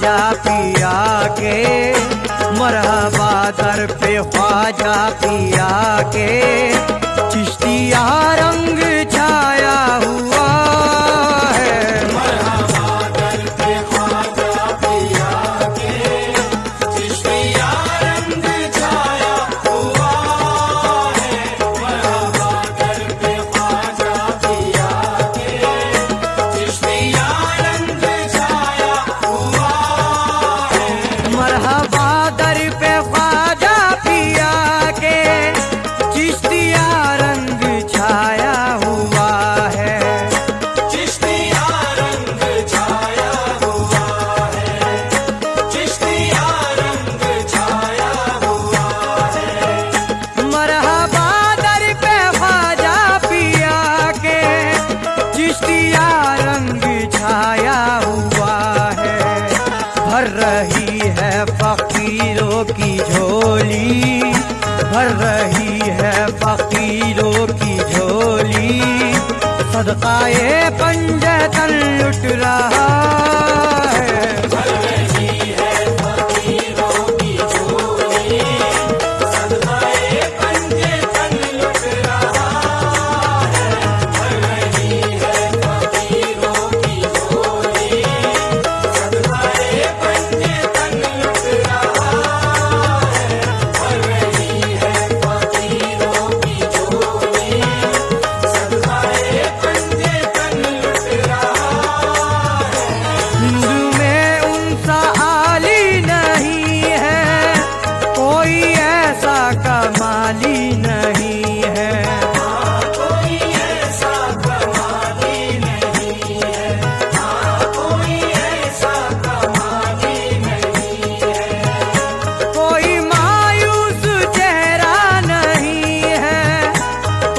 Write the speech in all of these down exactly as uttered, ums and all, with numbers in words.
ख्वाजा पिया के, मरहबा दर पे ख्वाजा पिया के, चिश्तिया रंग छाया हुआ है। मरहबा दर पे ख्वाजा पिया के, चिश्तिया रंग छाया हुआ है। मरहबा दर पे ख्वाजा पिया के, चिश्तिया रंग छाया हुआ है। मरहबा दर पे ख्वाजा पिया के, चिश्तिया रंग छाया हुआ है। चिश्तिया रंग छाया हुआ है। चिश्तिया रंग छाया हुआ है। मरहबा दर पे ख्वाजा पिया के, चिश्तिया रंग छाया हुआ है। भर रही है फकीरों की झोली, भर रही है फकीरों की झोली, सदकाए पंजतन लुट रहा है। भर रही है फकीरों की झोली, सदकाए पंजतन लुट रहा है। भर रही है फकीरों की झोली, सदकाए पंजतन लुट रहा है। भर रही है फकीरों की झोली, सदकाए पंजतन लुट रहा है। हिंद में उनसा आली नहीं है, कोई ऐसा कमाली नहीं है। हाँ, कोई ऐसा कमाली नहीं है। हाँ, कोई ऐसा कमाली नहीं है। कोई मायूस चेहरा नहीं है,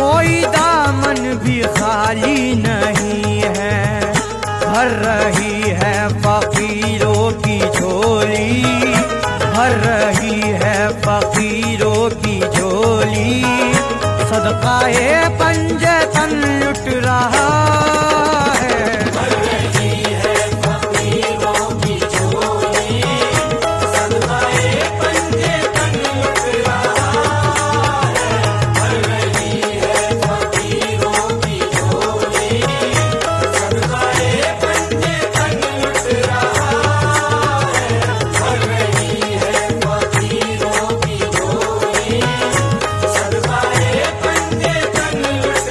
कोई दामन भी खाली नहीं है। भर रही है फकीरों की झोली, भर रही है फकीरों की झोली, सदकाए पंजतन लुट रहा है। भर रही है फकीरों की झोली, सदकाए पंजतन लुट रहा है। भर रही है फकीरों की झोली, सदकाए पंजतन लुट रहा है। भर रही है फकीरों की झोली, सदकाए पंजतन लुट रहा है।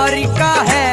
बरका है।